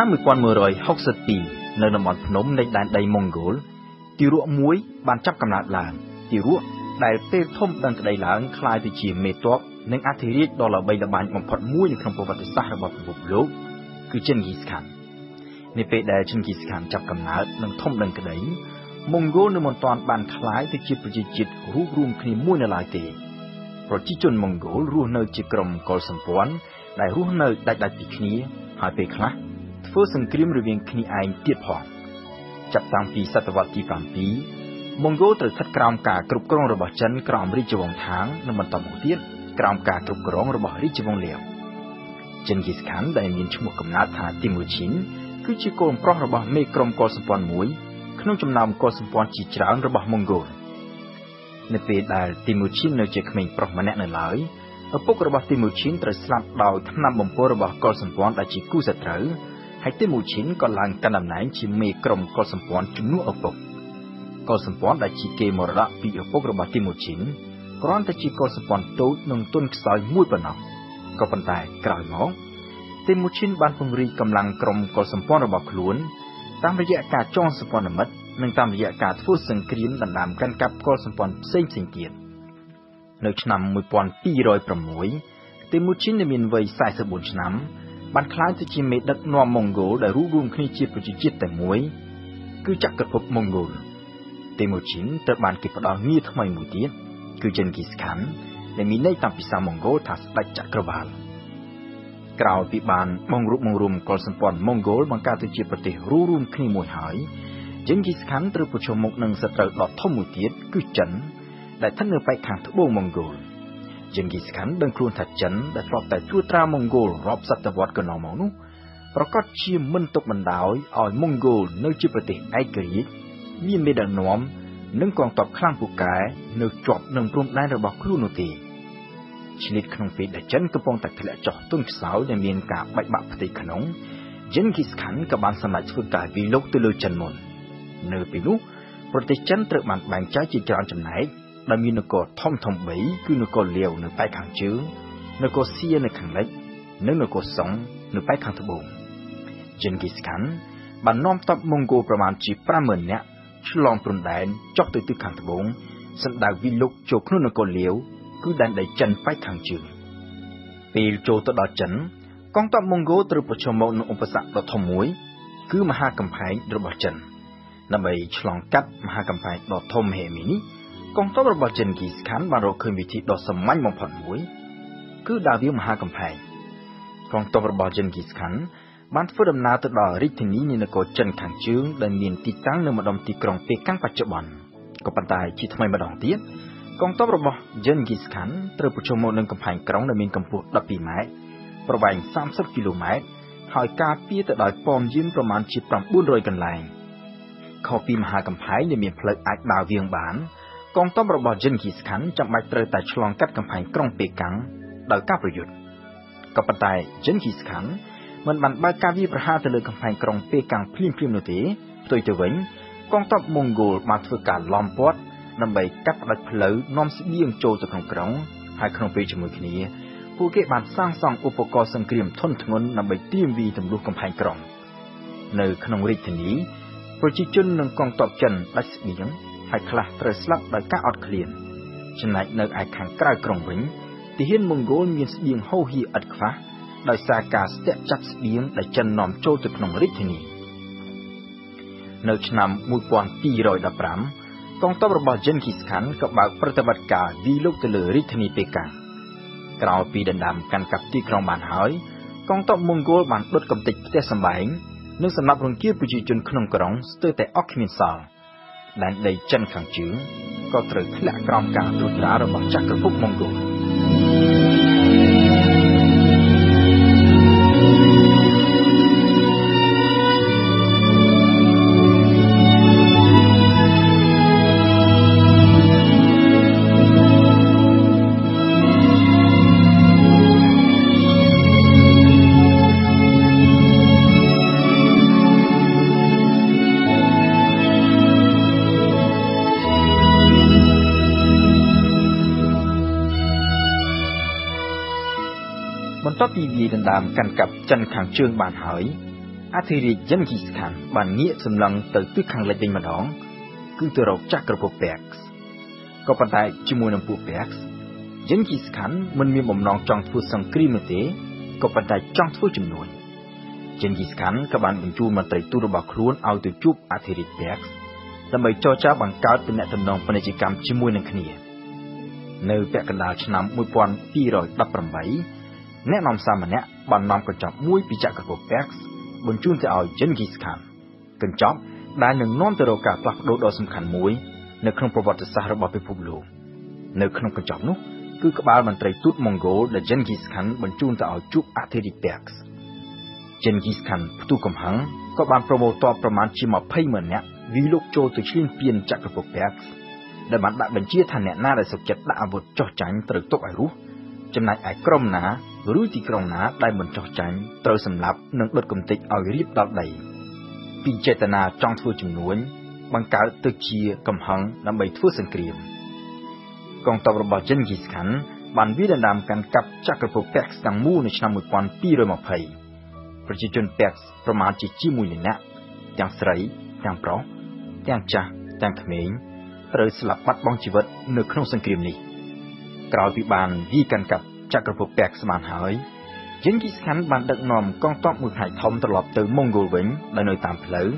ឆ្នាំ 1162 នៅតំបន់ភ្នំនៃដែនដីម៉ុងហ្គោលទីរួមមួយបានចាប់កំណើតឡើង First and Grim Raving Knee Aim Tipon. Chaptang P. Satavati Pampi Mongo to Tat Kramka, Krup Krong Robachan, Kram Richavong Tang, Namatamotir, Kramka, Krup Krong Roba Richavong Leo. Genghis Khan, the Indian Chumukamata, Timuchin, Kuchikom Proba, make Krom Kosapon Mui, Knunchum Nam Kosapon Chichang Roba Mongol. Nepe Dal Timuchin no checkmate Promanan Lai, a poker about Timuchin, the slap loud Namam Porba Kosapon that she Kusatra. ហើយទីមូឈិនក៏ឡើងកាន់អំណាចជាមេក្រុម បានខ្លាចទៅជាមេដឹកនាំម៉ុងហ្គោលដែលរੂរួមគ្នាជាប្រជាជាតិតែមួយគឺចាក់ក្រភពម៉ុងហ្គោល Genghis Khan ban kruon tha Trần đã thoát tại Chu Tra Mongol rọp sát tập vật của nó màu nung, prokot chia mân tộc bản đảo ở Mongol nơi chưa bờ tỉnh ai kể, miền Bắc Đan Nôm, nâng còn tập khang phụ cái, nâng chọn nâng kruon đại được bọc kruon nội thị. Chỉ liệt khăn phết đã Trần cơ phong tại thị lệ chọn tung sáu để miền cả bạch bạc thị khăn ông. Genghis Khan các bạn xem lại phụ cái vì lốc từ lối Trần môn, nơi bị lũ, Protestant tự bản bàn trái chỉ tròn chấm nấy. ដែលមាននគរធំៗ កងទ័ពរបស់ Genghis Khan បានរកឃើញវិធីដ៏សាមញ្ញបំផុតមួយគឺដាវៀមមហាកំផែងកងទ័ពរបស់ Genghis Khan បានធ្វើដំណើរទៅដល់រាជធានីនៃនគរចិនខាងជើងដែលមានទីតាំងនៅម្ដុំទីក្រុងពេកាំងបច្ចុប្បន្នក៏ប៉ុន្តែជាថ្មីម្ដងទៀតកងទ័ពរបស់ Genghis Khan ត្រូវប្រឈមមុខនឹងកំផែងក្រុងដែលមានកម្ពស់ 12 ម៉ែត្រប្រវែង 30 គីឡូម៉ែត្រ ហើយការពារទៅដោយប៉មយានប្រមាណជា 900 កន្លែងខុសពីមហាកំផែងដែលមានផ្លូវអាចដើរវាងបាន កងទ័ពរបស់ Genghis Khan ចាំបាច់ត្រូវតែឆ្លងកាត់កំផែងក្រុងពេកាំងដោយការប្រយុទ្ធក៏ប៉ុន្តែ Genghis Khan មិនបានបើកការវាយប្រហារទៅលើកំផែងក្រុងពេកាំងភ្លាមៗនោះទេផ្ទុយទៅវិញកងទ័ពម៉ុងហ្គោលបានធ្វើការឡំព័ទ្ធដើម្បីកាត់ផ្ដាច់ផ្លូវនាំស្បៀងចូលទៅក្នុងក្រុងហើយក្នុងពេលជាមួយគ្នាពួកគេបានសាងសង់ឧបករណ៍សង្គ្រាមធនធ្ងន់ដើម្បីទាមវាយទម្លុះកំផែងក្រុងនៅក្នុងរាជធានីប្រជាជននិងកងទ័ពចិនដាច់ស្បៀង ហើយខ្លះត្រូវស្លាប់ដោយការអត់ឃ្លានចំណែកនៅឯខាងក្រៅក្រុងវិញទាហានម៉ុងហ្គោលមានស្បៀងហូហ៊ីឥតខ្វះដោយសារការស្ទាក់ចាប់ស្បៀងដែលចិននាំចូលទៅក្នុងរាជធានី ដែនដីចិនខាងជើងក៏ត្រូវធ្លាក់ក្រោមការត្រួតត្រារបស់ចក្រភពម៉ុងហ្គោល បន្ទាប់ពីវាយដណ្ដើមកាន់កាប់ចិនខាងជើងបានហើយ Atiri Genghis Khan ban nghĩa xâm lăng tới tư khang lệch đình mà đó, cứ từ rộng chắc rộng bạc. Có bàn tay chú mùi nằm bụi bạc. Genghis Khan mình miệng bỏng nòng trong thuốc sang kri nội tế, có bàn tay trong thuốc chùm nổi. Genghis Khan các bạn bình chú mà tới tư rộng bạc luôn ao từ chụp Atiri bạc. Làm bởi cho cha bằng cao từ nẹ thầm nòng phần chỉ cảm chú mùi nâng khả nghĩa. Nơi bạc gần đào chân nằm mùi bọn phí rồi đập rầm bấy, nẹ nòng xa mà nẹ bàn nòng còn chọc mùi phí chạc rộng bạc. Bồn chun sẽ ở Genghis Khan. Cần chóp, đã nâng non từ đầu cả bạc đô đo xâm khẳng mũi, nơi không bảo vật xa ra bảo vệ phục lù. Nơi không cần chóp nút, cứ các bạn bàn trầy tút Mongol là Genghis Khan bồn chun sẽ ở chúc Atiripex. Genghis Khan phụ cầm hắn, các bạn bảo tòa bảo màn chỉ mà phây mờ nẹ, vì lúc cho từ chuyên biên chạc của Pex. Để bạn đã bàn chia thành nẹ na để sọc chật đã vượt cho tránh từ tốc ai rút. Châm này ai krom ná, rủi thì krom ná đại môn cho tránh, trâu xâm lạp nâng đột công tịch ở riêng đọc đầy. Vì chế tà nà trong thua chừng nguồn, bằng cáo tự chia cầm hăng làm bày thua sân kriềm. Còn tàu bảo Genghis Khan, bạn viết đàn đàm càng cặp chắc rộp Pex đang mưu nâng năm mùi quán pi rồi mọc hầy. Và chế chân Pex pro mán chế chi mùi lên nạ, tàng srei, tàng pro, tàng cha, tàng khmến, rồi sẽ lạp bắt bóng chi vật nâng không sân kriềm này. Cậu bị bàn vi căn cặp chắc là phục bạc sẵn hỏi. Genghis Khan bàn đặt nòm con tóc mực hải thông tập lọp từ Mongol vĩnh là nơi tạm phở.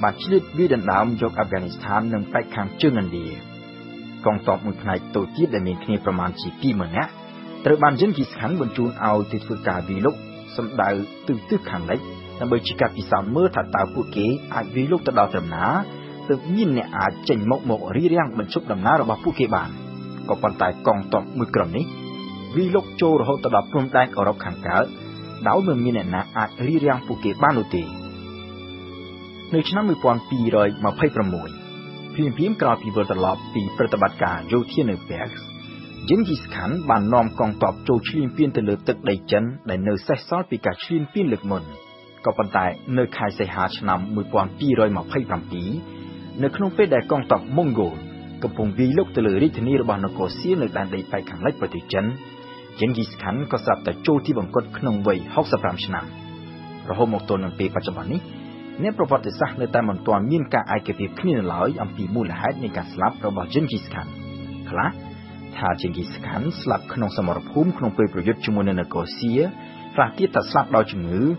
Bàn chỉ được vi đàn đảo dọc Afghanistan nâng tay khám chưa ngân địa. Con tóc mực hải tổ tiết là mình khi nè chỉ phí mở ngã. Từ bàn Genghis Khan bần chôn ao từ phương cả vi lúc xâm đạo từ tư khẳng lấy. Làm bởi chỉ cả vì sao mơ thả tạo quốc kế ai vi lúc tập đào tầm ná. Từ nhìn nè á chành mộc mộc ri riang bần chúc đầm ná rồi bảo quốc kế bàn. Có bàn tay con tóc mực cầm ní, vì lúc châu rồi tao đập phương đai ở rọc hàng cả, đảo mình như này là ai ri riang phụ kế ban đầu tiên. Nơi năm mươi quan pi rồi mà phải cầm mũi, phim phim cào pi vượt lọp pi pratabat cả dâu thiên ở Pex, Genghis Khan bàn nom con tóc châu chuyên phiên từ lửa tức đầy chân để nơi xét sót vì cả chuyên phiên lực mình. Có bàn tay nơi khai xây hạ năm mươi quan pi rồi mà phải cầm tí, nơi không phải để con tóc Mongol. Các vùng vi lốc từ lưỡi thình lình bằng nó có xí nơi đàn đầy phải khẳng lách vào thị trấn. Genghis Khan có sập tại châu thi bằng cốt khung vây học sập làm chăn. Rồi hôm một tuần năm pe phát cho bạn ní, nét bảo vật sắc nơi tai mòn toàn miên cả ai kịp khi nên lái âm phì mù là hết nên cả slap rồi bảo Genghis Khan. Khá, thà Genghis Khan slap khung sầm mờ phum khung pe project chung môn nó có xí, và tiết ta slap đào chung ngữ,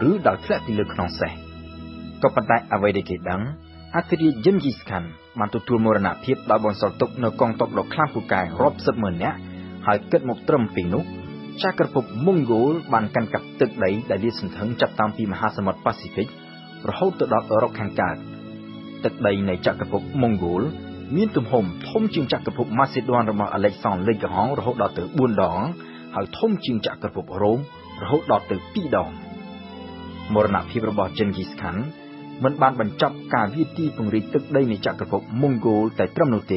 rứ đào khét thì lực khung sè. Các bạn đại ở đây để kể đắng. Atiri Genghis Khan ban tổ chức mồi nạp hiệp đã bòn sọt tốc nơi con tộc độc khám của cài rộp sập mền nhé, hãy kết một trầm phình nút. Cha cướp phục Mongol ban căn cặp tức đấy đại địa sừng thẳng chặt tam phi Mahasamut Pacific, rồi hậu tự đọt ở rộp hàng cả. Tức đấy này cha cướp phục Mongol miên tụm hồn thông chương cha cướp phục Macedon rồi mà Alexander lên cái hòn rồi hậu đọt từ buôn đỏ, hãy thông chương cha cướp phục Rome rồi hậu đọt từ Pi đỏ. Mồi nạp hiệp robot Genghis Khan. Mình ban bận chọc cả vi ti vùng rì tức đây này chặt cờ phục Mongol tại Trâm Nô Tề.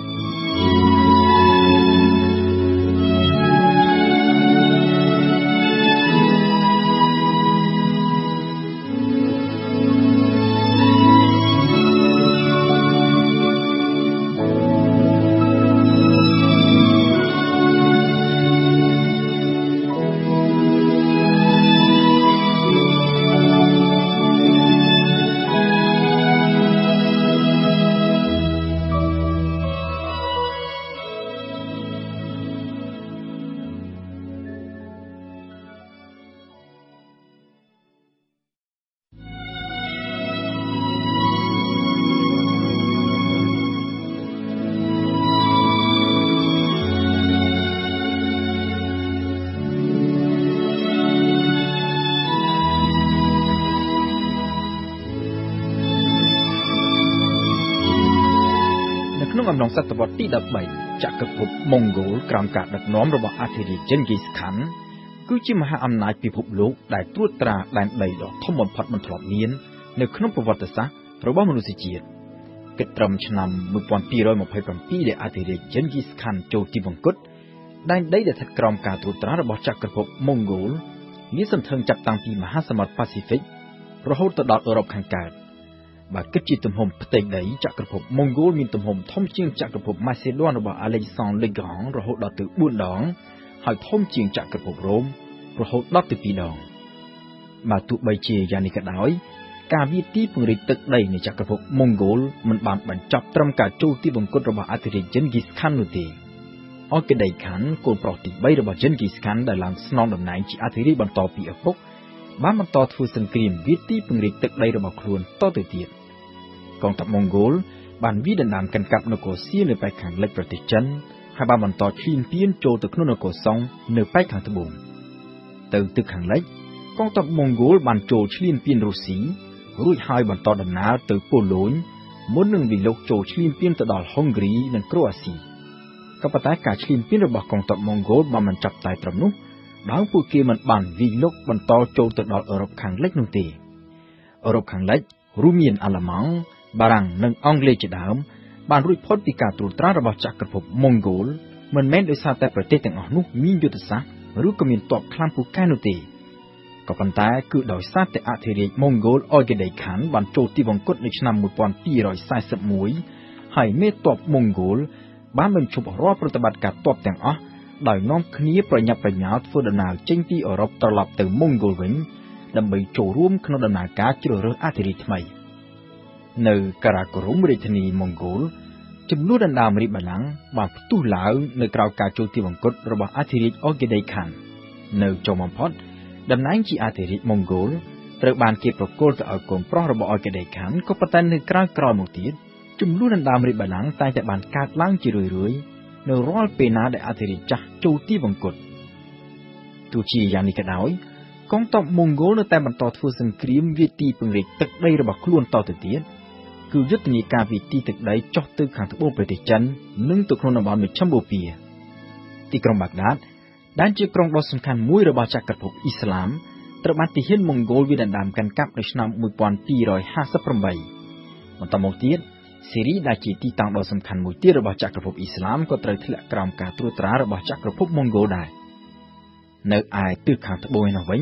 Sát tập vật đi đập bảy chặt cờ phục Mongol cầm cả đặt nón rồi bảo Atiri Genghis Khan cứ chỉ mà âm nai bị phục lục đại tuốt trà đại đầy đỏ thông bồn phật bồn thọt miên nếu không có vật tất sát rồi bao nhiêu sự kiện kết trầm năm mười bốn pi rồi một hai trăm pi để Atiri Genghis Khan châu ti vòng cốt đại đầy để thật cầm cả tuốt trà rồi bảo chặt cờ phục Mongol มีสัมเทิงจับตังปีมหาสมุทรแปซิฟิกเราหูตัดดอกยุโรปแข่งกันบาดเก็บจิตตุ่มหมประเทศใดจักรภพมองโกลมีตุ่มหมท่อมเชียงจักรภพมาซิโดนหรือว่าอเล็กซานเดอร์กองเราหูตัดตัวบุญดองหายท่อมเชียงจักรภพโรมเราหูตัดตัวปีดองบาดตุใบเชียยานิกาดอยการวิธีปริตึกใดในจักรภพมองโกลมันบางบรรจับตรำการโจที่บงกฎระบาดอัตริเจนกิสคันนุตีออกกระไดขันโกลปลอดติดใบระบาดเจนกิสคันได้หลังสนองดำนายจีอัตริบรรทอปีอภพบ้านมันต่อทูสังเกตวิธีปุ่งริตึกใดระบบครัวต่อตัวเดียดกองทัพมองโกลบ้านวิดันนามกันกับนกเซียในไปขังเล็กประเทศจันให้บ้านมันต่อชินเพี้ยนโจตึกนกซองในไปขังตะบุงเติมตึกขังเล็กกองทัพมองโกลบ้านโจชินเพี้ยนรูสีรุ่ยหายบ้านต่อดำน้ำตึกปูหลงม้วนหนึ่งวิลกโจชินเพี้ยนตะดอลฮังกรีนั่นโครเอเชียกับปะทะการชินเพี้ยนระบบกองทัพมองโกลบ้านมันจับตายตรมนุบางผู้เกี่ยมันบันวิลกบันต่อโจมตึกดอกอรบขังเล็กนุ่งตีอรบขังเล็กรูมีนอัลมังบารังนังอังเลจิดามบานรุ่ยพอดปีการตรวจตราระบบจักรภพมองโกลเหมือนแม้โดยซาแต่ประเทศต่างอนุมียุทธศาสตร์รู้กำมินตอบคลำผู้แก่นุ่งตีกับปัญหาคือโดยซาแต่อาเทเรียมองโกลออยเกดขันบันโจตีบังกดในชนามมุดปอนปีรอยสายสมุยให้เมตตอบมองโกลบ้านบรรจุรอบปฏิบัติการตอบต่างอโดยน้องคณีประยับประหยัดฟื้นดำเนินเช่นที่อรบตลับแต่มงโกลวินดำไปโจร่วมขนมดำเนินการเจริญอาทิริทไมในกราครุมริทนีมงโกลจำนวนดำเนินริบหลังบางตู้หลาวในกราวการโจตีบังกดระบาอาทิริออกเกดขันในจอมพอดดำเนินจีอาทิริมงโกลตระบานเก็บประโกลจะเอากลมพร้อมระบาออกเกดขันก็ประทันในกราวกราวมุติจำนวนดำเนินริบหลังตายแต่บานการล้างเจริญรวยในรอลเปนาได้อาเทริจักโจตีบังกดตูชียานิกาดอยกองทัพมองโกลแต่บรรทอทูสังครีมวิธีปงริตึกใดระบบคล้วนต่อตัวเดียดคือยุทธนิการวิธีตึกใดจอดตึกขังตะโบประเทศจันนึ่งตึกโนนบาลมิชัมโบเปียที่กรมบักดัดด้านเจ้ากรมดอสำคัญมุ่ยระบาจักรภพอิสลามตระบันติเห็นมองโกลวิดันดามกันกับในชนามมวยปอนปีรอยห้าสับประมัยมันตามองเดียดซีรีส์ได้จีตีต่างดาวสำคัญมุติระบาจักรภพอิสลามก็ตรัสละกรามการตรวจตราระบาจักรภพมองโกลได้ในไอตื้อขังตะโบยนาวิน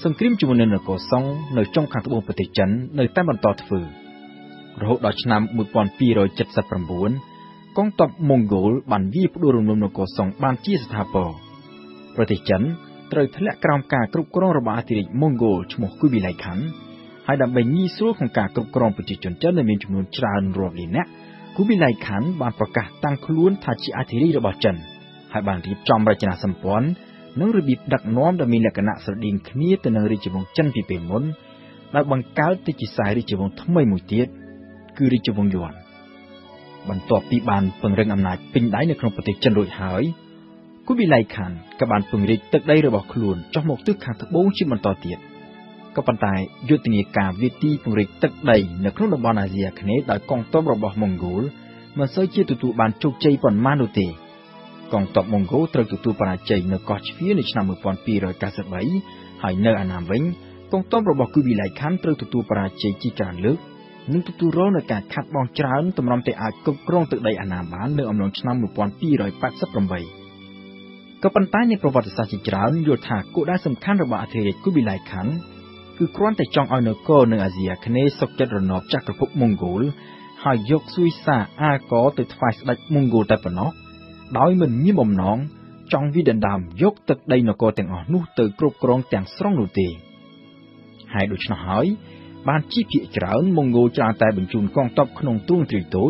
สงครามจุมเนนก็ส่งในจ้องขังตะโบปฏิจันในใต้บรรดาฝือรหดอชนามมุปอนปีรอยเจ็ดสัปปะบุญกองทัพมองโกลบันวีพดูรุมนก็ส่งบันจีสถาปอปฏิจันตรัสละกรามการกรุกรองระบาติริมองโกลชมกุบิไลขันให้ดำไปยี่ส่วนของการกรุบกรองปฏิจจนเจ้าในมีจำนวนจานรวมเลยนะกุบิไลขันบานประกาศตั้งคล้วนทัชอาทิริระบาจันให้บานรีบจอมราชนาสัมปอนนักระบีดักน้อมดำมีลักษณะสดิ่งคณีแต่นักริจวงจันพิเปมนและบังเกลติจิสายริจวงทั้งไม่หมู่เทียดคือริจวงยวนบรรทอปีบานเพิ่งเร่งอำนาจเป็นได้ในครองปฏิจจนโดยหายกุบิไลขันกับบานเพิ่งริตึกได้ระบาคล้วนจอมหมกตึกขังตะโบชิมันต่อเทียดก็ปัญหายุตินิการวิธีปริตึกใดในครุนบาลอาเซียนนี้ได้กองทัพระบบมองโกลมันใช้เชื่อตุตุบันจุกใจปนมานุเตกองทัพมองโกลตรึกตุตุปราชัยในกอชฟีในชนามปอนปีรอยกาสไว้หายเนออนามวิงกองทัพระบบกุบิไลขันตรึกตุตุปราชัยจีการลึกนึกตุตุร้อนในการขัดบองจานตำรำแต่อาจก็กรองตึกใดอนามบ้านเนื้ออำนองชนามปอนปีรอยปัดสับลงไปก็ปัญหาในประวัติศาสตร์จีการโยธาก็ได้สำคัญระบบอาเทเรกุบิไลขันคือครั้นแต่จองเอาเนโกในอาเซียนนี้สกจัดระนอบจักรภพมองโกลหายยกซุยซาอาโกติดไฟสลัดมองโกลแต่ปนอกโดยมันมีบ่มน้องจองวิดันดามยกตึกใดเนโกแต่งอ่อนนู่ตึกกรุบกรองแต่งสร้างดูตีหายโดยชนะหายบ้านชีพิจารณ์มองโกลจะแต่บรรจุกองทัพขนมตุ้งตรีโต้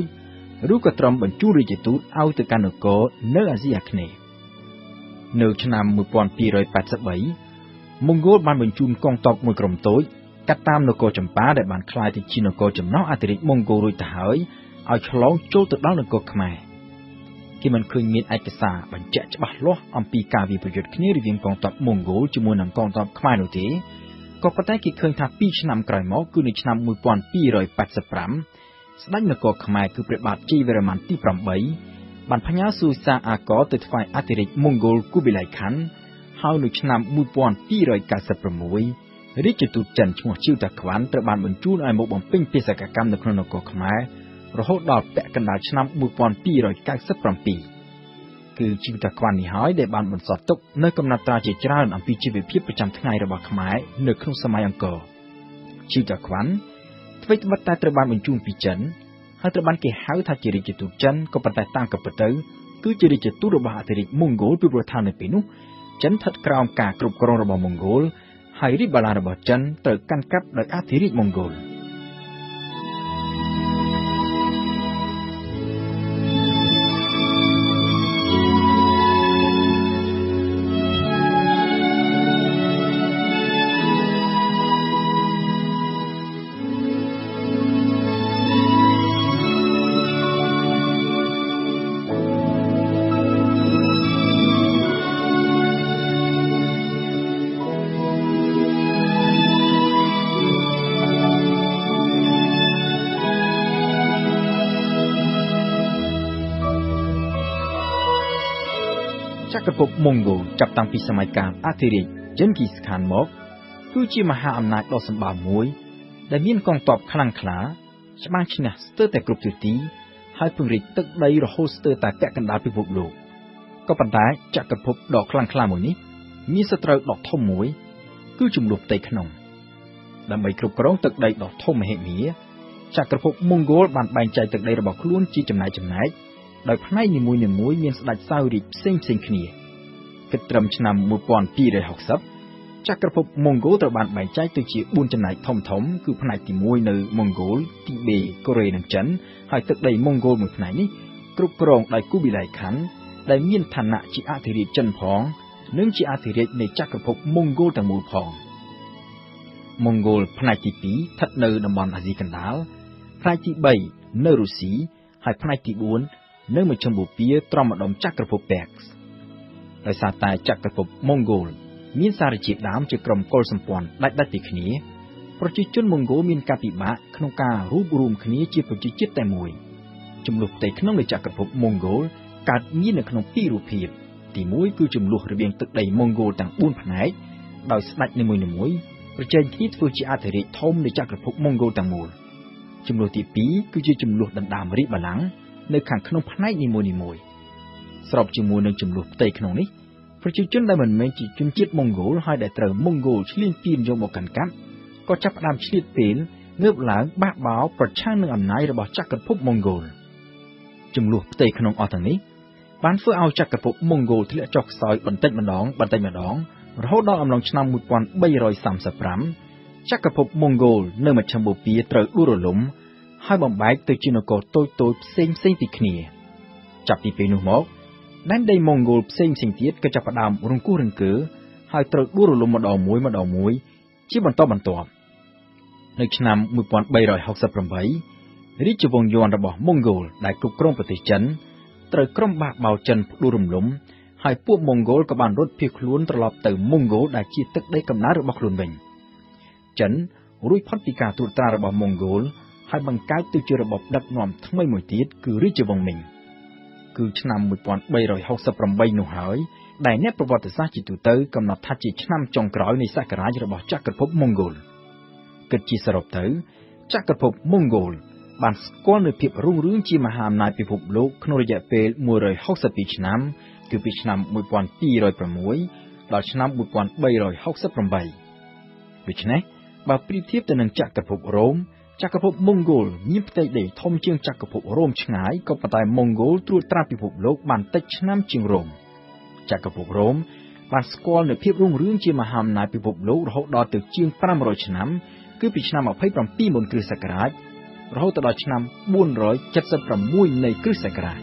รู้กระทำบรรจุริจิตุเอาแต่การเนโกในอาเซียนนี้เนชนามมือปอนปีรอยปัดสบายมองโกลบันบรรจุกองทัพมวยกลมโต้กัดตามนกโจมป่าได้บันคลายติดชินกโจมน้องอาติริมองโกลโดยทหารเอาฉลองโจมตึกด้านนกขมายที่มันเคยมีไอเกษาบันเจาะบัดล้ออัมพีกาวีประโยชน์คณีรีวิงกองทัพมองโกลจำนวนหนังกองทัพขมายโนเตก็ประเทศที่เคยทำปีชนามกลายหม้อคือในชนามมวยปอนปีรอยปัดสปรัมสนั่นนกขมายคือเปรตบาดจีเวรมันที่ปรำใบบันพญาสุสาอาโกติดไฟอาติริมองโกลกุบิไลขันเฮาหนุชนามมุปอนปีรอยกาสประมวยริจตุจันชงชิวตะขวานตระบานบรรจุไอหมกบำเพ็ญเปศกกรรมในครนกขมายรหดดอกแปะกันดาชนามมุปอนปีรอยกาสประมปีก គឺ ជីវ តា ក្វាន់ នេះ ហើយ ដែល បាន បន្សល់ទុក នៅ កំណត់ត្រា ជា ច្រើន អំពី ជីវភាព ប្រចាំ ថ្ងៃ របស់ ខ្មែរ នៅ ក្នុង សម័យ អង្គរ ជីវ តា ក្វាន់ ធ្វើ បិទ តែ ត្រូវ បាន បញ្ជូន ពី ចិន ហើយ ត្រូវ បាន គេ ហៅ ថា ជា រាជទូត ចិន ក៏ ប៉ុន្តែ តាម ក៏ ពិត ទៅ គឺ ជា រាជទូត របស់ អធិរាជ ម៉ុងហ្គោល ពី ព្រោះ ថា នៅ ពេល នោះ ចិន ស្ថិត ក្រោម ការ គ្រប់គ្រង របស់ ម៉ុងហ្គោល ហើយ រាជបល្ល័ង្ក របស់ ចិន ត្រូវ កាន់កាប់ ដោយ អធិរាជ ម៉ុងហ្គោលប្រពន្ធម៉ុងហ្គោលចាប់តាំងពីសម័យកាលអធិរាជចិនគីសខានមកគឺជាមហាអំណាចដ៏សម្បើមមួយដែលមានកងទ័ពខ្លាំងក្លាច្បាំងឈ្នះស្ទើរតែគ្រប់ទិសទីហើយពង្រីកទឹកដីរហូតស្ទើរតែពាក់កណ្ដាលពិភពលោកក៏ប៉ុន្តែចក្រភពដ៏ខ្លាំងក្លាមួយនេះមានសត្រូវដ៏ធំមួយគឺចំនួនផ្ទៃក្នុងដើម្បីគ្រប់គ្រងទឹកដីដ៏ធំមហិមាចក្រភពម៉ុងហ្គោលបានបែងចែកទឹកដីរបស់ខ្លួនជាចំណែកដោយផ្នែកនីមួយៗមានស្ដេចសោយរាជផ្សេងៗគ្នាគិតត្រឹមឆ្នាំ1260ចក្រភពម៉ុងហ្គោលត្រូវបានបែងចែកទៅជា4ចំណែកធំៗគឺផ្នែកទី1នៅម៉ុងហ្គោលទី2កូរ៉េនិងចិនហើយទឹកដីម៉ុងហ្គោលមួយផ្នែកនេះគ្រប់គ្រងដោយគូប៊ីឡាយខាន់ដែលមានឋានៈជាអធិរាជចិនផងនិងជាអធិរាជនៃចក្រភពម៉ុងហ្គោលទាំងមូលផងម៉ុងហ្គោលផ្នែកទី2ស្ថិតនៅតំបន់អាស៊ីកណ្ដាលផ្នែកទី3នៅរុស្ស៊ីហើយផ្នែកទី4នៅមជ្ឈមបូព៌ាត្រំម្ដុំចក្រភពពេកដោយសារតែចក្រភពម៉ុងហ្គោលមានសារជាតិដើមជាក្រុមកុលសម្ព័ន្ធដាច់ពីគ្នាប្រជាជនម៉ុងហ្គោលមានការពិបាកក្នុងការរួបរួមគ្នាជាប្រជាជាតិតែមួយចំនួនផ្ទៃក្នុងនៃចក្រភពម៉ុងហ្គោលកើតមាននៅក្នុងពីររូបភាពទី1គឺចំនួនរវាងទឹកដីម៉ុងហ្គោលទាំង4ផ្នែកដោយស្ដេចនីមួយៗប្រជែងគ្នាធ្វើជាអធិរាជធំនៃចក្រភពម៉ុងហ្គោលទាំងមូលចំនួនទី2គឺជាចំនួនដណ្ដើមរាជបល្ល័ង្កនៅខាងក្នុងផ្នែកនីមួយៗស្របជាមួយនឹងចំនួនផ្ទៃក្នុងនេះប្រជាជនដែលមិនមែនជាជនជាតិម៉ុងហ្គោលហើយដែលត្រូវម៉ុងហ្គោលឈ្លានពានយកមកកាន់កាប់ក៏ចាប់ផ្ដើមឆ្លៀតពេលងើបឡើងបះបោរប្រឆាំងនឹងអំណាចរបស់ចក្រភពម៉ុងហ្គោលចំនួនផ្ទៃក្នុងអស់ទាំងនេះបានធ្វើឲ្យចក្រភពម៉ុងហ្គោលធ្លាក់ចុះខ្សោយបន្តិចម្ដងរហូតដល់អំឡុងឆ្នាំ1335ចក្រភពម៉ុងហ្គោលនៅមជ្ឈមបូព៌ាត្រូវដួលរលំហើយបំបែកទៅជានគរតូចៗផ្សេងៗពីគ្នាចាប់ពីពេលនោះមកដែនដីម៉ុងហ្គោលផ្សេងៗទៀតក៏ចាប់ផ្ដើមរង្គោះរង្គើហើយត្រូវដួលរលំម្ដងមួយជាបន្តបន្ទាប់នៅឆ្នាំ1368រាជវង្សយ័ន្តរបស់ម៉ុងហ្គោលដែលគ្រប់គ្រងប្រទេសចិនត្រូវក្រុមបះបោរចិនផ្ដួលរំលំហើយពួកម៉ុងហ្គោលក៏បានរត់ភៀសខ្លួនត្រឡប់ទៅម៉ុងហ្គោលដែលជាទឹកដីកំណើតរបស់ខ្លួនវិញចិនរួចផុតពីការត្រួតត្រារបស់ម៉ុងហ្គោលហើយបង្កើតទៅជារបបដឹកនាំថ្មីមួយទៀតគឺរាជវង្សមិញគឺឆ្នាំ1368នោះហើយដែលអ្នកប្រវត្តិសាស្ត្រជាទូទៅកំណត់ថាជាឆ្នាំចុងក្រោយនៃសករាជរបស់ចក្រភពម៉ុងហ្គោលគិតជាសរុបទៅចក្រភពម៉ុងហ្គោលបានស្គាល់នូវភាពរុងរឿងជាមហាអំណាចពិភពលោកក្នុងរយៈពេល162ឆ្នាំគឺពីឆ្នាំ1206ដល់ឆ្នាំ1368ដូច្នេះបើប្រៀបធៀបទៅនឹងចក្រភពរ៉ូមចក្រភពម៉ុងហ្គោលមានផ្ទៃដីធំជាងចក្រភពរ៉ូមឆ្ងាយក៏ប៉ុន្តែម៉ុងហ្គោលត្រួតត្រាពិភពលោកបានតិចឆ្នាំជាងរ៉ូមចក្រភពរ៉ូមបានស្គាល់នូវភាពរុងរឿងជាមហាអំណាចពិភពលោករហូតដល់ទៅជាង500ឆ្នាំគឺពីឆ្នាំ27មុនគ្រិស្តសករាជរហូតដល់ឆ្នាំ476នៃគ្រិស្តសករាជ